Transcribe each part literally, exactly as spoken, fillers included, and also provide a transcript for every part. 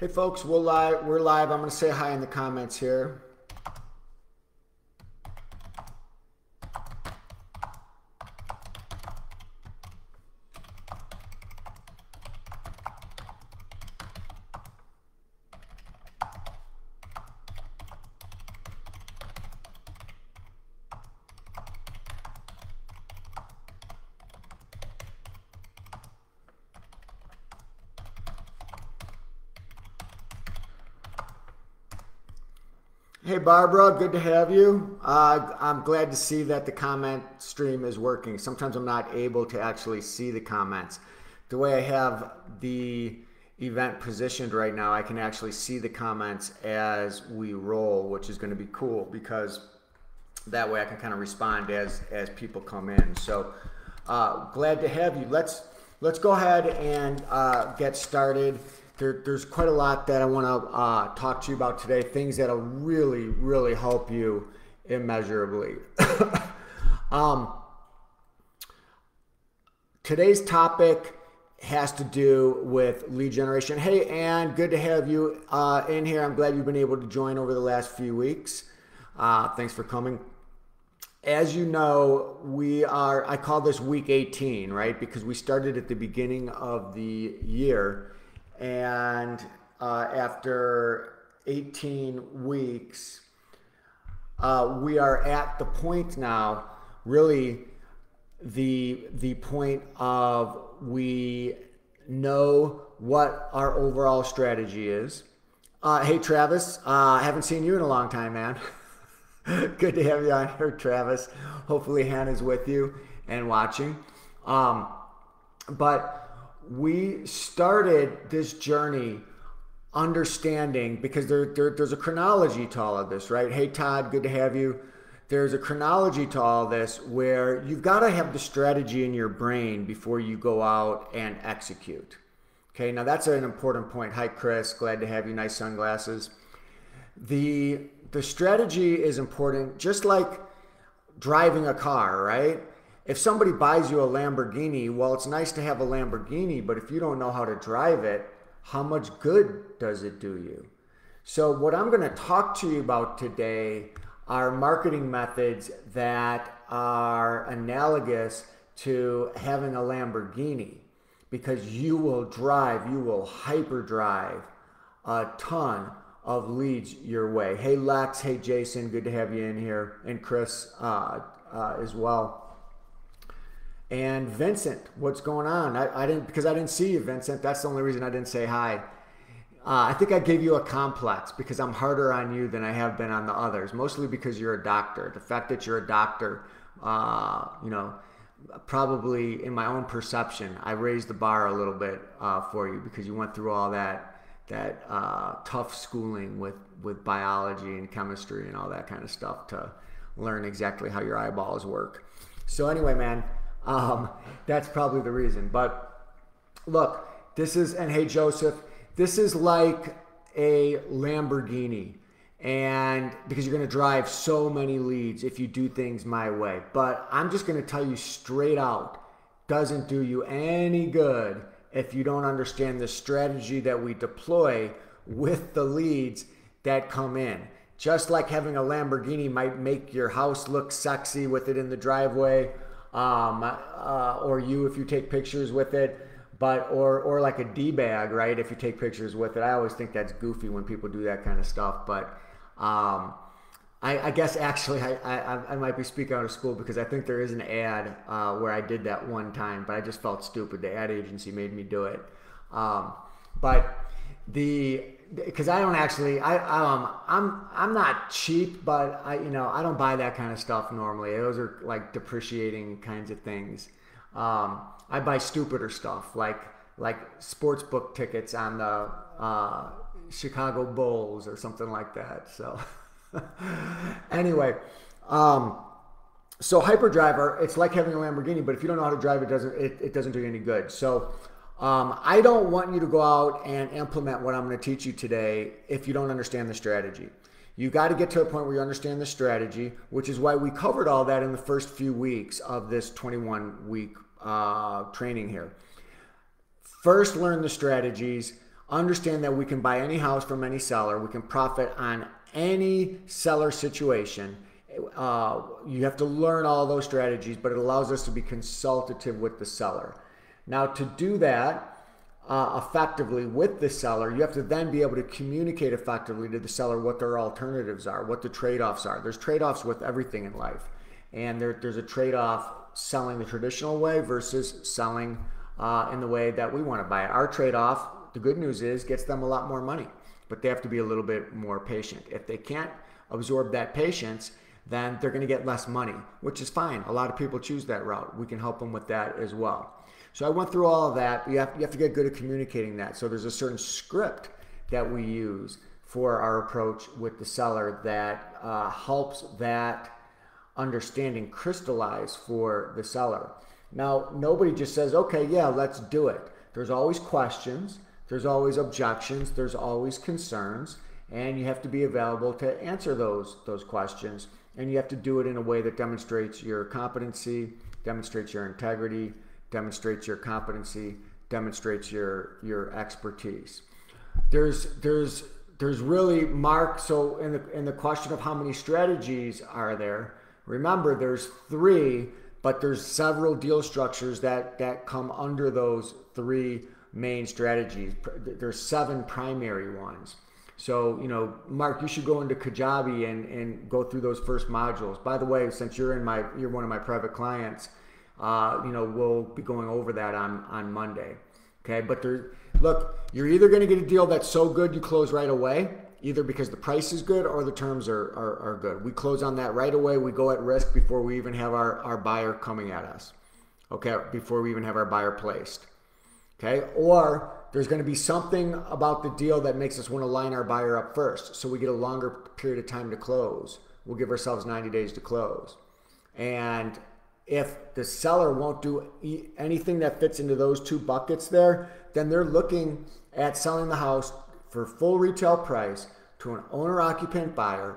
Hey folks, we're live. We're live. I'm going to say hi in the comments here. Hey Barbara, good to have you. Uh, I'm glad to see that the comment stream is working. Sometimes I'm not able to actually see the comments. The way I have the event positioned right now, I can actually see the comments as we roll, which is going to be cool because that way I can kind of respond as as people come in. So uh, glad to have you. Let's let's go ahead and uh, get started. There, there's quite a lot that I want to uh, talk to you about today, things that will really, really help you immeasurably. um, today's topic has to do with lead generation. Hey, Ann, good to have you uh, in here. I'm glad you've been able to join over the last few weeks. Uh, thanks for coming. As you know, we are, I call this week eighteen, right? Because we started at the beginning of the year. And uh, after eighteen weeks, uh, we are at the point now, really the, the point of we know what our overall strategy is. Uh, hey, Travis, I uh, haven't seen you in a long time, man. Good to have you on here, Travis. Hopefully Hannah's with you and watching. Um, but we started this journey understanding, because there, there, there's a chronology to all of this, right? Hey, Todd, good to have you. There's a chronology to all this where you've got to have the strategy in your brain before you go out and execute. Okay, now that's an important point. Hi, Chris, glad to have you. Nice sunglasses. The, the strategy is important, just like driving a car, right? If somebody buys you a Lamborghini, well, it's nice to have a Lamborghini, but if you don't know how to drive it, how much good does it do you? So what I'm going to talk to you about today are marketing methods that are analogous to having a Lamborghini, because you will drive, you will hyperdrive a ton of leads your way. Hey, Lex. Hey, Jason. Good to have you in here. And Chris uh, uh, as well. And Vincent, what's going on? I, I didn't, because I didn't see you, Vincent. That's the only reason I didn't say hi. Uh, I think I gave you a complex because I'm harder on you than I have been on the others, mostly because you're a doctor. The fact that you're a doctor, uh, you know, probably in my own perception, I raised the bar a little bit uh, for you because you went through all that, that uh, tough schooling with, with biology and chemistry and all that kind of stuff to learn exactly how your eyeballs work. So anyway, man. Um, that's probably the reason, but look, this is, and hey, Joseph, this is like a Lamborghini, and because you're going to drive so many leads if you do things my way, but I'm just going to tell you straight out, doesn't do you any good if you don't understand the strategy that we deploy with the leads that come in. Just like having a Lamborghini might make your house look sexy with it in the driveway, Um, uh, or you if you take pictures with it, but or or like a D-bag, right? If you take pictures with it, I always think that's goofy when people do that kind of stuff. But um, I, I guess actually I, I I might be speaking out of school because I think there is an ad uh, where I did that one time, but I just felt stupid. The ad agency made me do it. Um, but the because I don't actually I um I'm I'm not cheap, but I you know I don't buy that kind of stuff normally. Those are like depreciating kinds of things. Um, I buy stupider stuff like like sports book tickets on the uh, Chicago Bulls or something like that. So anyway, um, so HyperDrive, it's like having a Lamborghini, but if you don't know how to drive, it doesn't it, it doesn't do you any good. So. Um, I don't want you to go out and implement what I'm going to teach you today if you don't understand the strategy. You got to get to a point where you understand the strategy, which is why we covered all that in the first few weeks of this twenty-one week uh, training here. First, learn the strategies. Understand that we can buy any house from any seller. We can profit on any seller situation. Uh, you have to learn all those strategies, but it allows us to be consultative with the seller. Now, to do that uh, effectively with the seller, you have to then be able to communicate effectively to the seller what their alternatives are, what the trade-offs are. There's trade-offs with everything in life, and there, there's a trade-off selling the traditional way versus selling uh, in the way that we want to buy it. Our trade-off, the good news is, gets them a lot more money, but they have to be a little bit more patient. If they can't absorb that patience, then they're going to get less money, which is fine. A lot of people choose that route. We can help them with that as well. So I went through all of that. You have, you have to get good at communicating that. So there's a certain script that we use for our approach with the seller that uh, helps that understanding crystallize for the seller. Now, nobody just says, okay, yeah, let's do it. There's always questions. There's always objections. There's always concerns. And you have to be available to answer those, those questions. And you have to do it in a way that demonstrates your competency, demonstrates your integrity, demonstrates your competency, demonstrates your, your expertise. There's, there's, there's really, Mark, so in the, in the question of how many strategies are there, remember there's three, but there's several deal structures that, that come under those three main strategies. There's seven primary ones. So, you know, Mark, you should go into Kajabi and, and go through those first modules. By the way, since you're in my, you're one of my private clients, uh, you know, we'll be going over that on, on Monday. Okay, but there, look, you're either going to get a deal that's so good you close right away, either because the price is good or the terms are, are, are good. We close on that right away. We go at risk before we even have our, our buyer coming at us. Okay, before we even have our buyer placed. Okay, or there's going to be something about the deal that makes us want to line our buyer up first, so we get a longer period of time to close. We'll give ourselves ninety days to close. And if the seller won't do anything that fits into those two buckets there, then they're looking at selling the house for full retail price to an owner-occupant buyer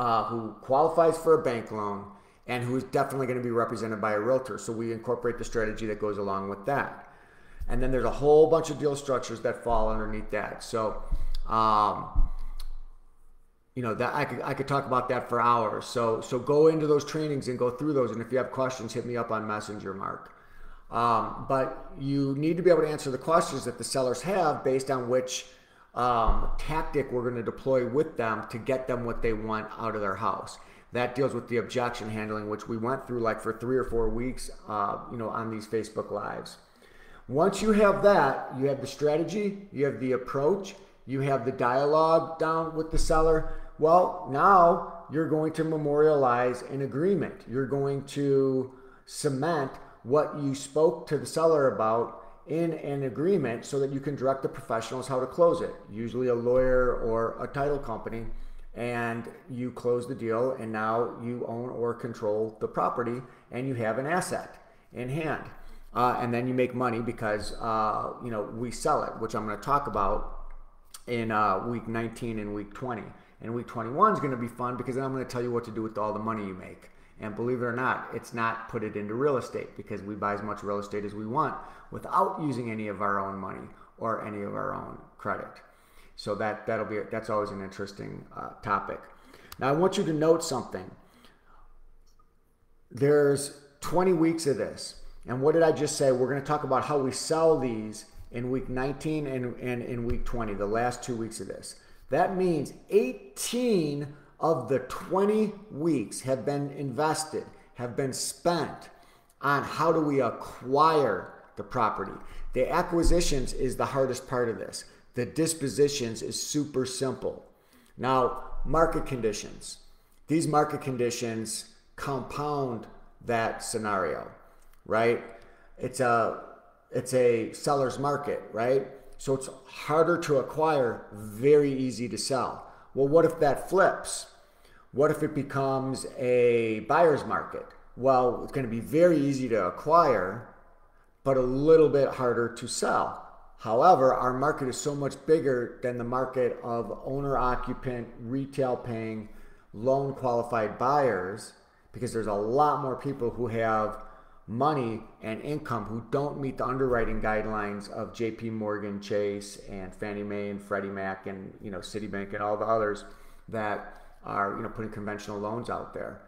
uh, who qualifies for a bank loan and who is definitely going to be represented by a realtor. So we incorporate the strategy that goes along with that. And then there's a whole bunch of deal structures that fall underneath that. So, um, you know, that I could, I could talk about that for hours. So, so go into those trainings and go through those. And if you have questions, hit me up on Messenger, Mark. Um, but you need to be able to answer the questions that the sellers have based on which um, tactic we're going to deploy with them to get them what they want out of their house. That deals with the objection handling, which we went through like for three or four weeks, uh, you know, on these Facebook Lives. Once you have that, you have the strategy, you have the approach, you have the dialogue down with the seller. Well, now you're going to memorialize an agreement. You're going to cement what you spoke to the seller about in an agreement so that you can direct the professionals how to close it, usually a lawyer or a title company, and you close the deal, and now you own or control the property and you have an asset in hand. Uh, and then you make money because, uh, you know, we sell it, which I'm going to talk about in uh, week nineteen and week twenty. And week twenty-one is going to be fun because then I'm going to tell you what to do with all the money you make. And believe it or not, it's not put it into real estate because we buy as much real estate as we want without using any of our own money or any of our own credit. So that, that'll be, that's always an interesting uh, topic. Now, I want you to note something. There's twenty weeks of this. And what did I just say? We're going to talk about how we sell these in week nineteen and, and in week twenty, the last two weeks of this. That means eighteen of the twenty weeks have been invested, have been spent on how do we acquire the property. The acquisitions is the hardest part of this. The dispositions is super simple. Now, market conditions. These market conditions compound that scenario. Right? It's a, it's a seller's market, right? So it's harder to acquire, very easy to sell. Well, what if that flips? What if it becomes a buyer's market? Well, it's going to be very easy to acquire, but a little bit harder to sell. However, our market is so much bigger than the market of owner-occupant, retail-paying, loan-qualified buyers, because there's a lot more people who have money and income who don't meet the underwriting guidelines of J P. Morgan Chase and Fannie Mae and Freddie Mac and, you know, Citibank and all the others that are, you know, putting conventional loans out there.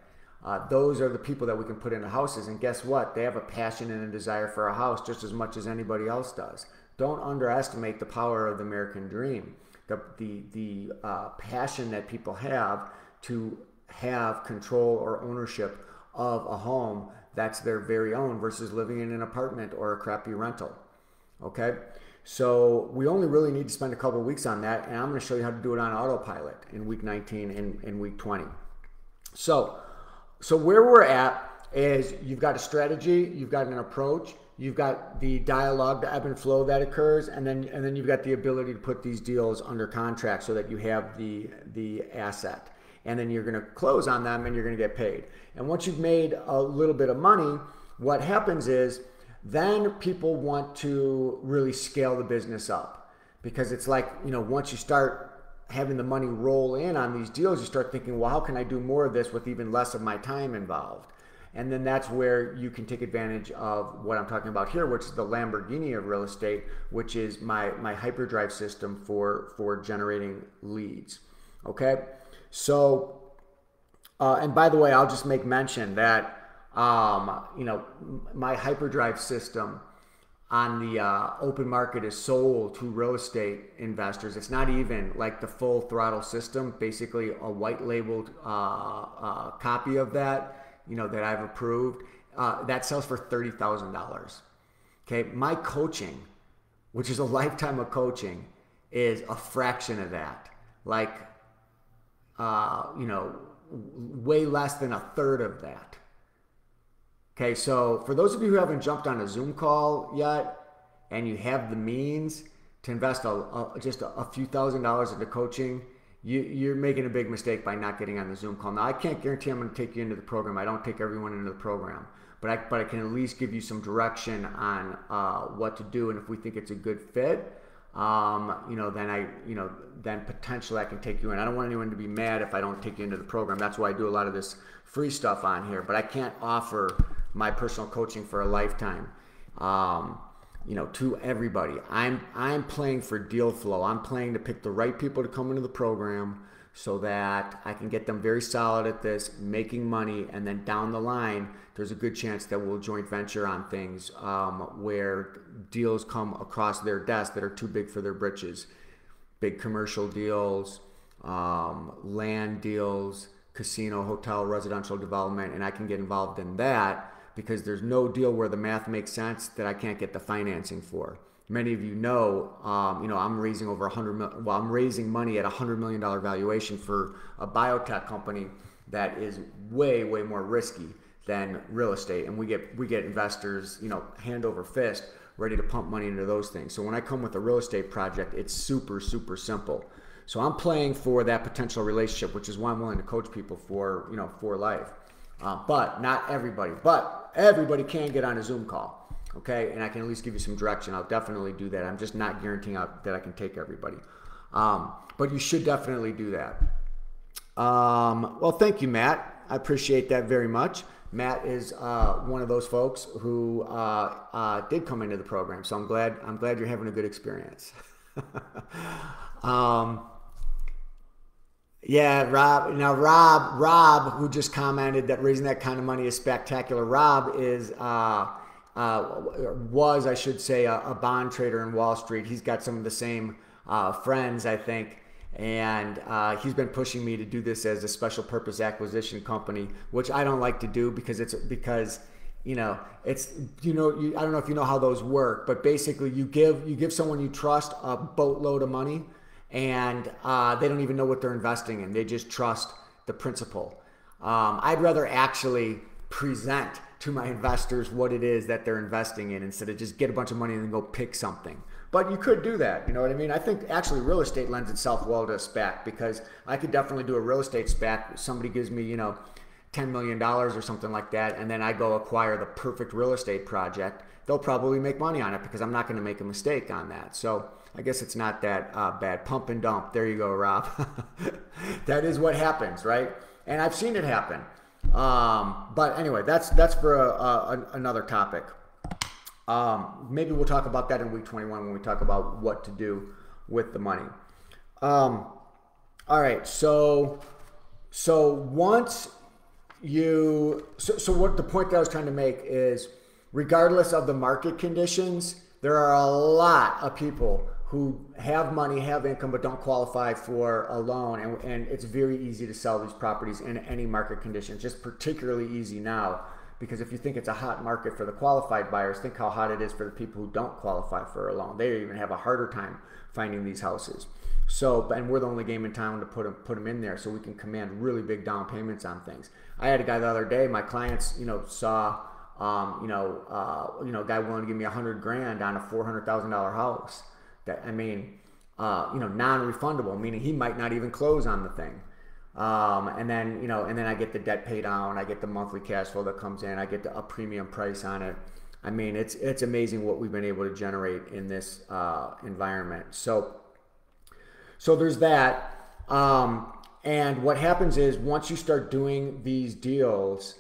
Uh, those are the people that we can put into houses. And guess what? They have a passion and a desire for a house just as much as anybody else does. Don't underestimate the power of the American dream, the, the, the uh, passion that people have to have control or ownership of a home that's their very own versus living in an apartment or a crappy rental. Okay? So we only really need to spend a couple of weeks on that, and I'm going to show you how to do it on autopilot in week nineteen and in week twenty. So, so where we're at is you've got a strategy, you've got an approach, you've got the dialogue, the ebb and flow that occurs, and then, and then you've got the ability to put these deals under contract so that you have the, the asset. And then you're going to close on them and you're going to get paid. And once you've made a little bit of money, what happens is then people want to really scale the business up, because it's like, you know, once you start having the money roll in on these deals, you start thinking, well, how can I do more of this with even less of my time involved? And then that's where you can take advantage of what I'm talking about here, which is the Lamborghini of real estate, which is my, my HyperDrive system for, for generating leads. Okay. So, uh, and by the way, I'll just make mention that, um, you know, my HyperDrive system on the uh, open market is sold to real estate investors. It's not even like the full throttle system, basically a white labeled uh, uh, copy of that, you know, that I've approved. Uh, that sells for thirty thousand dollars. Okay, my coaching, which is a lifetime of coaching, is a fraction of that. Like, Uh, you know, way less than a third of that. Okay, so for those of you who haven't jumped on a Zoom call yet and you have the means to invest a, a, just a, a few thousand dollars into coaching, you, you're making a big mistake by not getting on the Zoom call. Now, I can't guarantee I'm going to take you into the program. I don't take everyone into the program, but I, but I can at least give you some direction on uh, what to do, and if we think it's a good fit, um you know then I you know then potentially I can take you in. I don't want anyone to be mad if I don't take you into the program. That's why I do a lot of this free stuff on here, but I can't offer my personal coaching for a lifetime um you know to everybody. I'm I'm playing for deal flow. I'm playing to pick the right people to come into the program so that I can get them very solid at this, making money, and then down the line there's a good chance that we'll joint venture on things um, where deals come across their desk that are too big for their britches. Big commercial deals, um, land deals, casino, hotel, residential development, and I can get involved in that because there's no deal where the math makes sense that I can't get the financing for. Many of you know, um, you know, I'm raising over one hundred million, well, I'm raising money at a one hundred million dollar valuation for a biotech company that is way, way more risky than real estate. And we get, we get investors, you know, hand over fist, ready to pump money into those things. So when I come with a real estate project, it's super, super simple. So I'm playing for that potential relationship, which is why I'm willing to coach people for, you know, for life. Uh, but not everybody, but everybody can get on a Zoom call. Okay, and I can at least give you some direction. I'll definitely do that. I'm just not guaranteeing out that I can take everybody. Um, but you should definitely do that. Um, well, thank you, Matt. I appreciate that very much. Matt is uh, one of those folks who uh, uh, did come into the program. So I'm glad, I'm glad you're having a good experience. um, yeah, Rob. Now, Rob, Rob, who just commented that raising that kind of money is spectacular. Rob is... Uh, Uh, was, I should say, a, a bond trader in Wall Street. He's got some of the same uh, friends, I think, and uh, he's been pushing me to do this as a special purpose acquisition company, which I don't like to do because it's because you know it's you know you, I don't know if you know how those work, but basically you give you give someone you trust a boatload of money, and uh, they don't even know what they're investing in. They just trust the principal. Um, I'd rather actually present to my investors what it is that they're investing in instead of just get a bunch of money and then go pick something. But you could do that, you know what I mean? I think actually real estate lends itself well to a SPAC because I could definitely do a real estate SPAC. Somebody gives me, you know, ten million dollars or something like that, and then I go acquire the perfect real estate project. They'll probably make money on it because I'm not gonna make a mistake on that. So I guess it's not that uh, bad. Pump and dump, there you go, Rob. That is what happens, right? And I've seen it happen. Um, but anyway, that's that's for a, a, another topic. Um, maybe we'll talk about that in week twenty-one when we talk about what to do with the money. Um, all right, so so once you so, so what the point that I was trying to make is, regardless of the market conditions, there are a lot of people who have money, have income, but don't qualify for a loan. And, and it's very easy to sell these properties in any market condition. It's just particularly easy now, because if you think it's a hot market for the qualified buyers, think how hot it is for the people who don't qualify for a loan. They even have a harder time finding these houses. So, and we're the only game in town to put them, put them in there, so we can command really big down payments on things. I had a guy the other day, my clients, you know, saw, um, you know, uh, you know, a guy willing to give me a hundred grand on a four hundred thousand dollar house. That, I mean, uh, you know, non-refundable, meaning he might not even close on the thing. Um, and then, you know, and then I get the debt pay down, I get the monthly cash flow that comes in, I get the, a premium price on it. I mean, it's, it's amazing what we've been able to generate in this uh, environment. So, so there's that. Um, and what happens is, once you start doing these deals,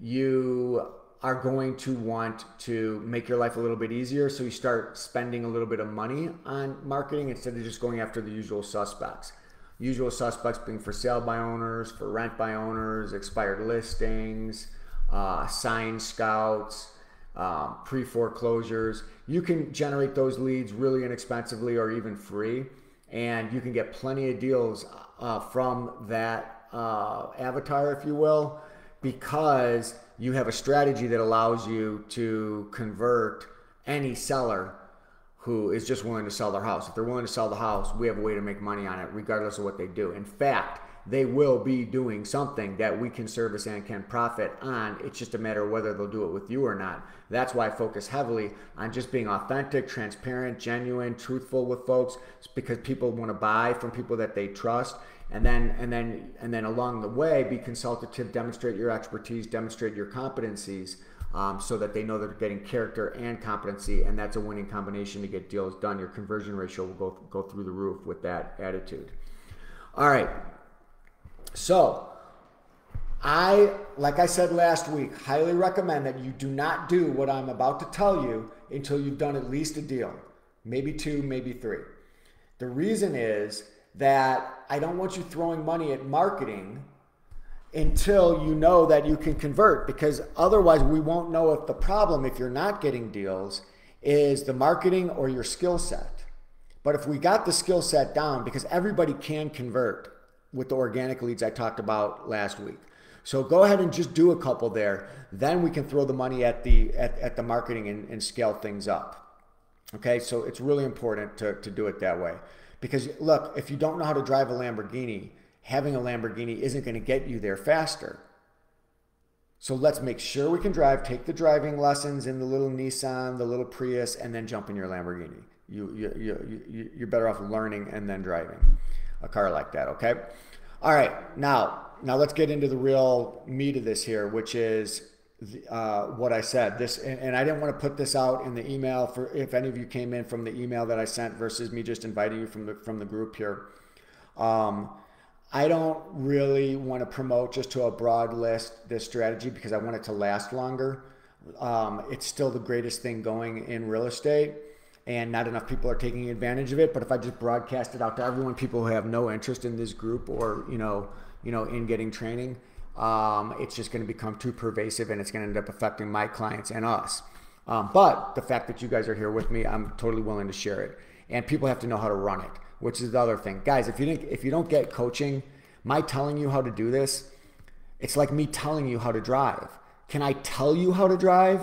you are going to want to make your life a little bit easier. So you start spending a little bit of money on marketing instead of just going after the usual suspects. Usual suspects being for sale by owners, for rent by owners, expired listings, uh, sign scouts, uh, pre-foreclosures. You can generate those leads really inexpensively or even free. And you can get plenty of deals uh, from that uh, avatar, if you will, because you have a strategy that allows you to convert any seller who is just willing to sell their house. If they're willing to sell the house, we have a way to make money on it regardless of what they do. In fact, they will be doing something that we can service and can profit on. It's just a matter of whether they'll do it with you or not. That's why I focus heavily on just being authentic, transparent, genuine, truthful with folks. It's because people want to buy from people that they trust. And then, and then, and then along the way, be consultative, demonstrate your expertise, demonstrate your competencies, um, so that they know they're getting character and competency, and that's a winning combination to get deals done. Your conversion ratio will go, go through the roof with that attitude. All right. So I, like I said last week, highly recommend that you do not do what I'm about to tell you until you've done at least a deal, maybe two, maybe three. The reason is that I don't want you throwing money at marketing until you know that you can convert, because otherwise we won't know if the problem, if you're not getting deals, is the marketing or your skill set. But if we got the skill set down, because everybody can convert with the organic leads I talked about last week. So go ahead and just do a couple there. Then we can throw the money at the, at, at the marketing and, and scale things up. Okay, so it's really important to, to do it that way. Because look, if you don't know how to drive a Lamborghini, having a Lamborghini isn't going to get you there faster. So let's make sure we can drive, take the driving lessons in the little Nissan, the little Prius, and then jump in your Lamborghini. You, you, you, you, you're better off learning and then driving a car like that, okay? All right, now, now let's get into the real meat of this here, which is Uh, what I said. This, and, and I didn't want to put this out in the email for if any of you came in from the email that I sent versus me just inviting you from the from the group here. Um, I don't really want to promote just to a broad list this strategy because I want it to last longer. Um, it's still the greatest thing going in real estate, and not enough people are taking advantage of it. But if I just broadcast it out to everyone, people who have no interest in this group or you know you know in getting training, Um, it's just going to become too pervasive, and it's going to end up affecting my clients and us. Um, but the fact that you guys are here with me, I'm totally willing to share it. And people have to know how to run it, which is the other thing. Guys, if you didn't, if you don't get coaching, my telling you how to do this, it's like me telling you how to drive. Can I tell you how to drive?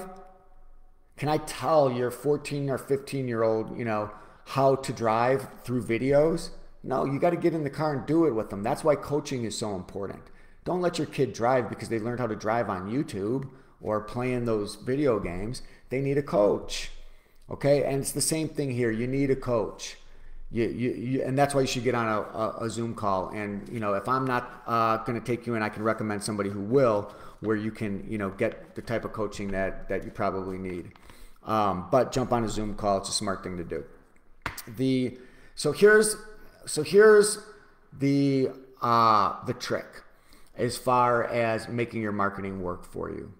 Can I tell your fourteen or fifteen year old, you know, how to drive through videos? No, you got to get in the car and do it with them. That's why coaching is so important. Don't let your kid drive because they learned how to drive on YouTube or playing those video games. They need a coach, okay? And it's the same thing here. You need a coach, you, you, you, and that's why you should get on a, a, a Zoom call. And you know, if I'm not uh, going to take you in, I can recommend somebody who will, where you can, you know, get the type of coaching that that you probably need. Um, but jump on a Zoom call; it's a smart thing to do. The so here's so here's the uh, the trick. as far as making your marketing work for you.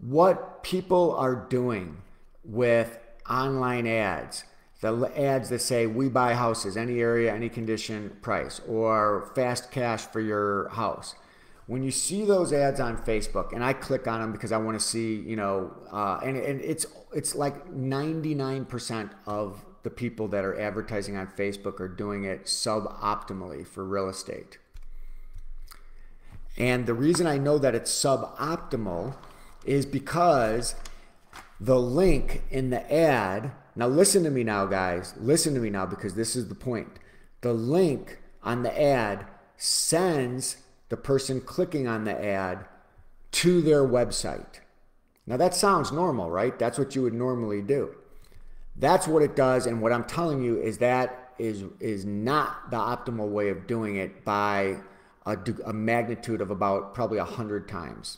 What people are doing with online ads, the ads that say we buy houses, any area, any condition, price, or fast cash for your house. When you see those ads on Facebook, and I click on them because I want to see, you know, uh, and, and it's, it's like ninety-nine percent of the people that are advertising on Facebook are doing it suboptimally for real estate. And the reason I know that it's suboptimal is because the link in the ad, now listen to me now guys, listen to me now because this is the point. The link on the ad sends the person clicking on the ad to their website. Now that sounds normal, right? That's what you would normally do. That's what it does, and what I'm telling you is that is, is not the optimal way of doing it by a, a magnitude of about probably one hundred times.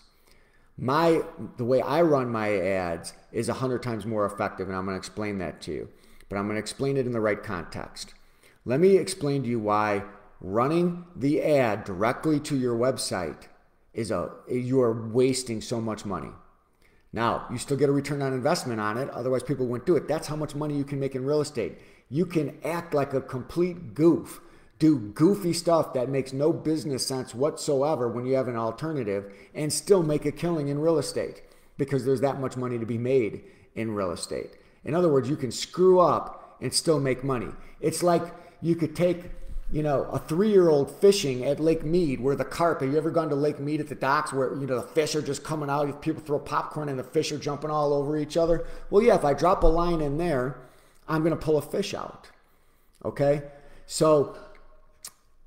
My, the way I run my ads is one hundred times more effective, and I'm going to explain that to you. But I'm going to explain it in the right context. Let me explain to you why running the ad directly to your website is a, you are wasting so much money. Now, you still get a return on investment on it, otherwise people wouldn't do it. That's how much money you can make in real estate. You can act like a complete goof, do goofy stuff that makes no business sense whatsoever when you have an alternative and still make a killing in real estate because there's that much money to be made in real estate. In other words, you can screw up and still make money. It's like you could take, you know, a three-year-old fishing at Lake Mead where the carp, have you ever gone to Lake Mead at the docks where, you know, the fish are just coming out, people throw popcorn and the fish are jumping all over each other? Well, yeah, if I drop a line in there, I'm going to pull a fish out, okay? So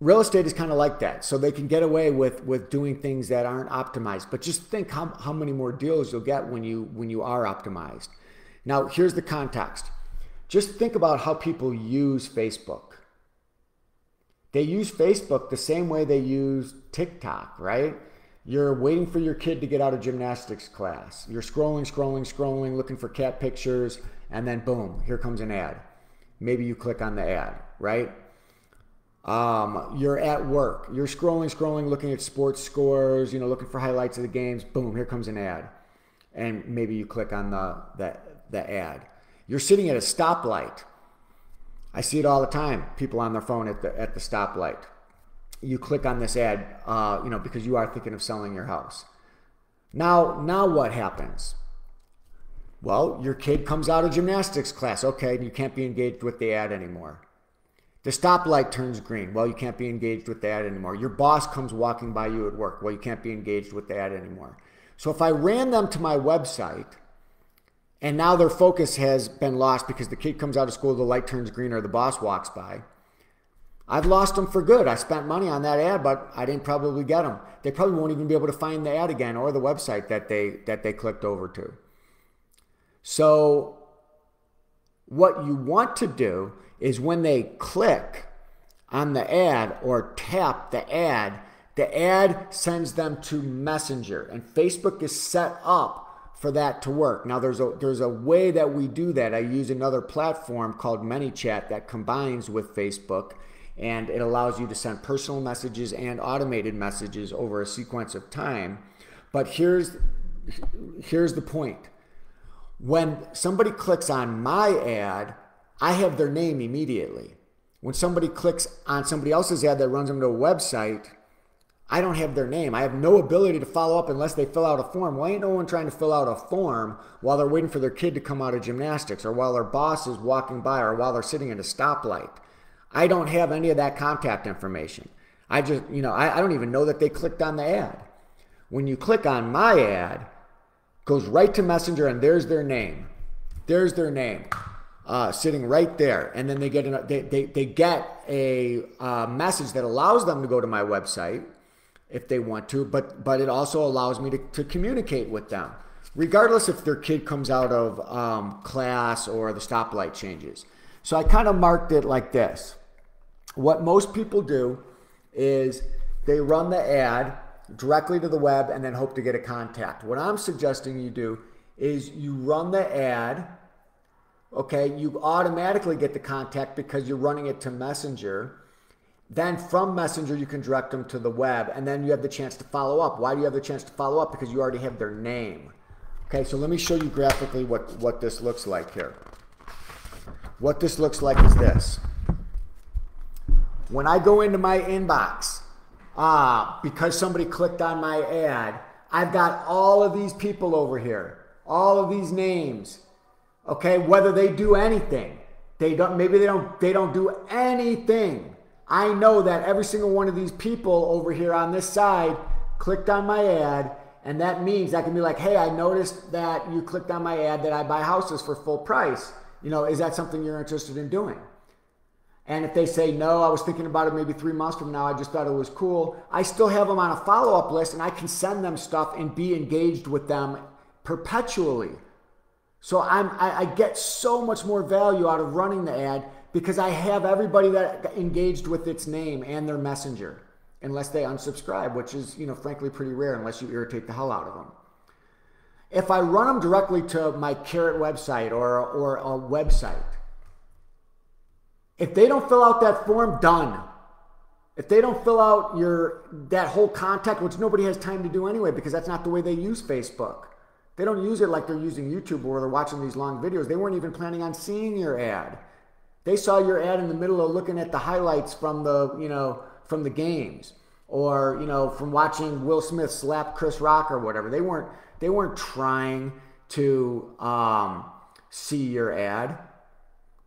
real estate is kind of like that. So they can get away with, with doing things that aren't optimized, but just think how, how many more deals you'll get when you, when you are optimized. Now, here's the context. Just think about how people use Facebook. They use Facebook the same way they use TikTok, right? You're waiting for your kid to get out of gymnastics class. You're scrolling, scrolling, scrolling, looking for cat pictures, and then boom, here comes an ad. Maybe you click on the ad, right? Um, you're at work. You're scrolling, scrolling, looking at sports scores, you know, looking for highlights of the games. Boom, here comes an ad. And maybe you click on the, the, the ad. You're sitting at a stoplight. I see it all the time, people on their phone at the, at the stoplight. You click on this ad, uh, you know, because you are thinking of selling your house. Now, now what happens? Well, your kid comes out of gymnastics class. Okay, you can't be engaged with the ad anymore. The stoplight turns green. Well, you can't be engaged with the ad anymore. Your boss comes walking by you at work. Well, you can't be engaged with the ad anymore. So if I ran them to my website, and now their focus has been lost because the kid comes out of school, the light turns green, or the boss walks by. I've lost them for good. I spent money on that ad, but I didn't probably get them. They probably won't even be able to find the ad again or the website that they, that they clicked over to. So what you want to do is when they click on the ad or tap the ad, the ad sends them to Messenger. And Facebook is set up for that to work. Now there's a, there's a way that we do that. I use another platform called ManyChat that combines with Facebook, and it allows you to send personal messages and automated messages over a sequence of time. But here's, here's the point. When somebody clicks on my ad, I have their name immediately. When somebody clicks on somebody else's ad that runs them to a website, I don't have their name. I have no ability to follow up unless they fill out a form. Well, ain't no one trying to fill out a form while they're waiting for their kid to come out of gymnastics or while their boss is walking by or while they're sitting at a stoplight. I don't have any of that contact information. I just, you know, I, I don't even know that they clicked on the ad. When you click on my ad, it goes right to Messenger and there's their name. There's their name uh, sitting right there. And then they get, an, they, they, they get a uh, message that allows them to go to my website if they want to, but but it also allows me to, to communicate with them, regardless if their kid comes out of um, class or the stoplight changes. So I kind of marked it like this. What most people do is they run the ad directly to the web and then hope to get a contact. What I'm suggesting you do is you run the ad, okay, you automatically get the contact because you're running it to Messenger, Then from Messenger, you can direct them to the web, and then you have the chance to follow up. Why do you have the chance to follow up? Because you already have their name. Okay, so let me show you graphically what, what this looks like here. What this looks like is this. When I go into my inbox, ah, because somebody clicked on my ad, I've got all of these people over here, all of these names, okay, whether they do anything. They don't, maybe they don't, they don't do anything. I know that every single one of these people over here on this side clicked on my ad, and that means I can be like, hey, I noticed that you clicked on my ad that I buy houses for full price. You know, is that something you're interested in doing? And if they say, no, I was thinking about it maybe three months from now, I just thought it was cool, I still have them on a follow-up list, and I can send them stuff and be engaged with them perpetually. So I'm, I, I get so much more value out of running the ad because I have everybody that engaged with its name and their messenger, unless they unsubscribe, which is, you know, frankly pretty rare unless you irritate the hell out of them. If I run them directly to my Carrot website or, or a website, if they don't fill out that form, done. If they don't fill out your that whole contact, which nobody has time to do anyway because that's not the way they use Facebook. They don't use it like they're using YouTube or they're watching these long videos. They weren't even planning on seeing your ad. They saw your ad in the middle of looking at the highlights from the, you know, from the games, or, you know, from watching Will Smith slap Chris Rock or whatever. They weren't, they weren't trying to um, see your ad.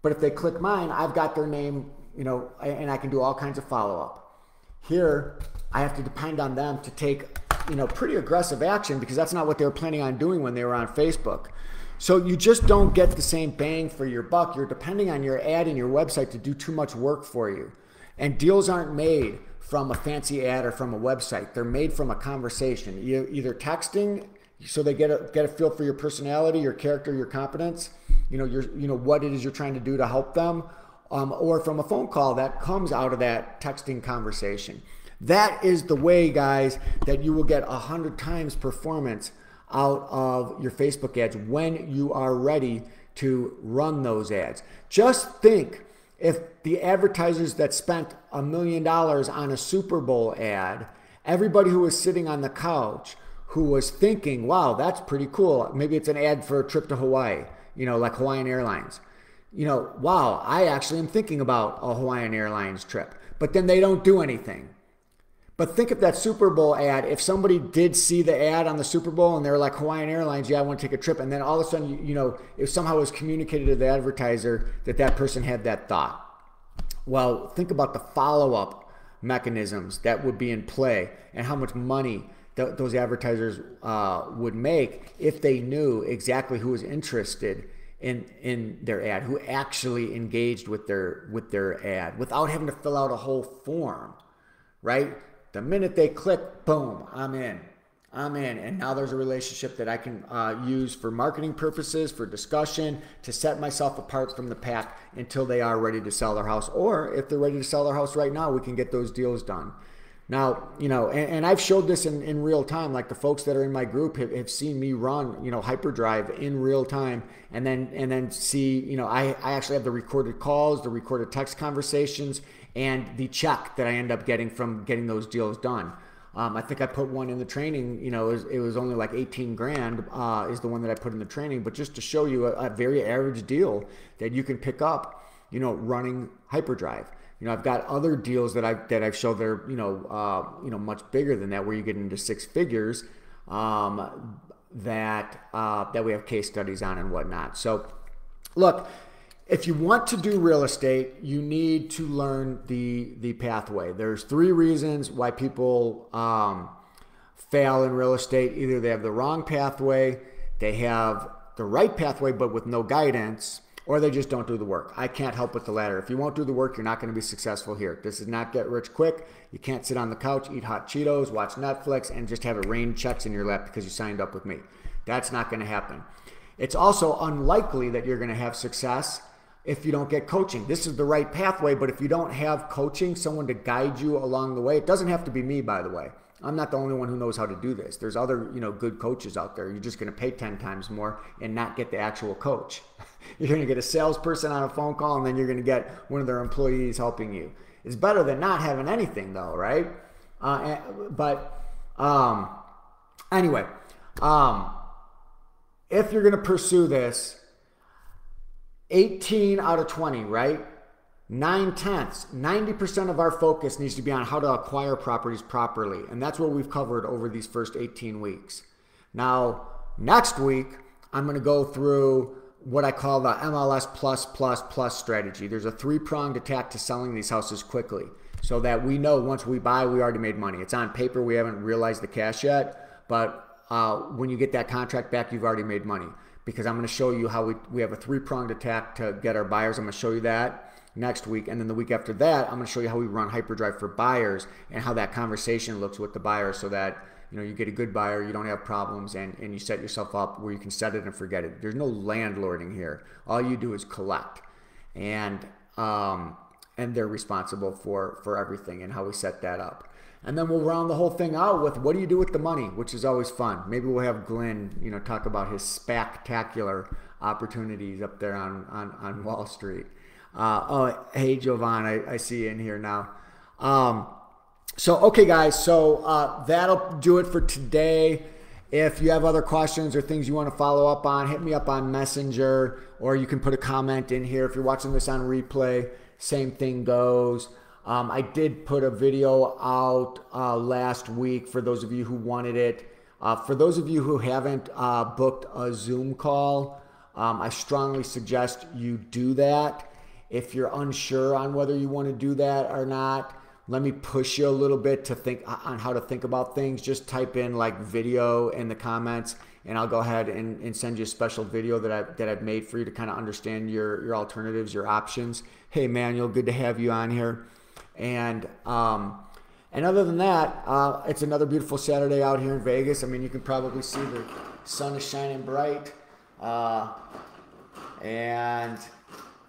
But if they click mine, I've got their name, you know, and I can do all kinds of follow-up. Here, I have to depend on them to take, you know, pretty aggressive action because that's not what they were planning on doing when they were on Facebook. So you just don't get the same bang for your buck. You're depending on your ad and your website to do too much work for you. And deals aren't made from a fancy ad or from a website. They're made from a conversation, either texting, so they get a, get a feel for your personality, your character, your competence, you know, your, you know, what it is you're trying to do to help them, um, or from a phone call that comes out of that texting conversation. That is the way, guys, that you will get a hundred times performance out of your Facebook ads when you are ready to run those ads. Just think, if the advertisers that spent a million dollars on a Super Bowl ad, everybody who was sitting on the couch who was thinking, wow, that's pretty cool. Maybe it's an ad for a trip to Hawaii, you know, like Hawaiian Airlines. You know, wow, I actually am thinking about a Hawaiian Airlines trip, but then they don't do anything. But think of that Super Bowl ad. If somebody did see the ad on the Super Bowl and they're like, Hawaiian Airlines, yeah, I want to take a trip. And then all of a sudden, you, you know, if somehow it was communicated to the advertiser that that person had that thought. Well, think about the follow-up mechanisms that would be in play and how much money th those advertisers uh, would make if they knew exactly who was interested in, in their ad, who actually engaged with their, with their ad without having to fill out a whole form, right? The minute they click, boom, I'm in, I'm in. And now there's a relationship that I can uh, use for marketing purposes, for discussion, to set myself apart from the pack until they are ready to sell their house. Or if they're ready to sell their house right now, we can get those deals done. Now, you know, and, and I've showed this in, in real time, like the folks that are in my group have, have seen me run, you know, HyperDrive in real time, and then, and then see, you know, I, I actually have the recorded calls, the recorded text conversations, and the check that I end up getting from getting those deals done. Um, I think I put one in the training, you know, it was, it was only like eighteen grand uh, is the one that I put in the training, but just to show you a, a very average deal that you can pick up, you know, running HyperDrive. You know, I've got other deals that I've, that I've showed that are, you know, uh, you know, much bigger than that, where you get into six figures um, that, uh, that we have case studies on and whatnot. So look, if you want to do real estate, you need to learn the, the pathway. There's three reasons why people um, fail in real estate. Either they have the wrong pathway, they have the right pathway, but with no guidance, or they just don't do the work. I can't help with the latter. If you won't do the work, you're not going to be successful here. This is not get rich quick. You can't sit on the couch, eat hot Cheetos, watch Netflix, and just have it rain checks in your lap because you signed up with me. That's not going to happen. It's also unlikely that you're going to have success if you don't get coaching. This is the right pathway, but if you don't have coaching, someone to guide you along the way, it doesn't have to be me, by the way. I'm not the only one who knows how to do this. There's other, you know, good coaches out there. You're just going to pay ten times more and not get the actual coach. You're going to get a salesperson on a phone call, and then you're going to get one of their employees helping you. It's better than not having anything though, right? Uh, but um, anyway, um, if you're going to pursue this, eighteen out of twenty, right? nine tenths, ninety percent of our focus needs to be on how to acquire properties properly. And that's what we've covered over these first eighteen weeks. Now, next week, I'm going to go through what I call the M L S plus, plus, plus strategy. There's a three-pronged attack to selling these houses quickly so that we know once we buy, we already made money. It's on paper. We haven't realized the cash yet, but uh, when you get that contract back, you've already made money, because I'm going to show you how we, we have a three-pronged attack to get our buyers. I'm going to show you that next week. And then the week after that, I'm going to show you how we run HyperDrive for buyers and how that conversation looks with the buyer so that, you know, you get a good buyer, you don't have problems, and, and you set yourself up where you can set it and forget it. There's no landlording here. All you do is collect. And, um, and they're responsible for, for everything and how we set that up. And then we'll round the whole thing out with what do you do with the money, which is always fun. Maybe we'll have Glenn, you know, talk about his spectacular opportunities up there on, on, on Wall Street. Uh, oh, hey, Jovan, I, I see you in here now. Um, so, okay, guys, so uh, that'll do it for today. If you have other questions or things you want to follow up on, hit me up on Messenger, or you can put a comment in here. If you're watching this on replay, same thing goes. Um, I did put a video out uh, last week for those of you who wanted it. Uh, for those of you who haven't uh, booked a Zoom call, um, I strongly suggest you do that. If you're unsure on whether you want to do that or not, let me push you a little bit to think on how to think about things. Just type in like video in the comments, and I'll go ahead and, and send you a special video that I've, that I've made for you to kind of understand your, your alternatives, your options. Hey, Manuel, good to have you on here. And, um, and other than that, uh, it's another beautiful Saturday out here in Vegas. I mean, you can probably see the sun is shining bright. Uh, and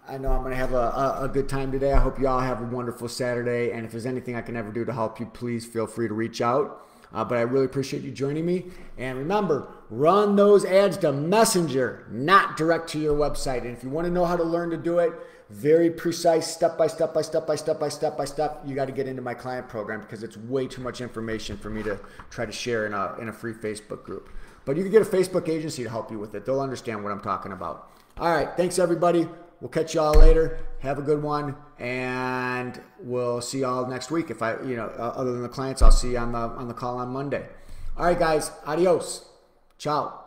I know I'm going to have a, a, a good time today. I hope you all have a wonderful Saturday. And if there's anything I can ever do to help you, please feel free to reach out. Uh, but I really appreciate you joining me. And remember, run those ads to Messenger, not direct to your website. And if you want to know how to learn to do it, very precise, step by step by step by step by step by step, you got to get into my client program, because it's way too much information for me to try to share in a, in a free Facebook group. But you can get a Facebook agency to help you with it. They'll understand what I'm talking about. All right, thanks everybody. We'll catch y'all later. Have a good one, and we'll see y'all next week. If I, you know, other than the clients, I'll see you on the on the call on Monday. All right, guys. Adios. Ciao.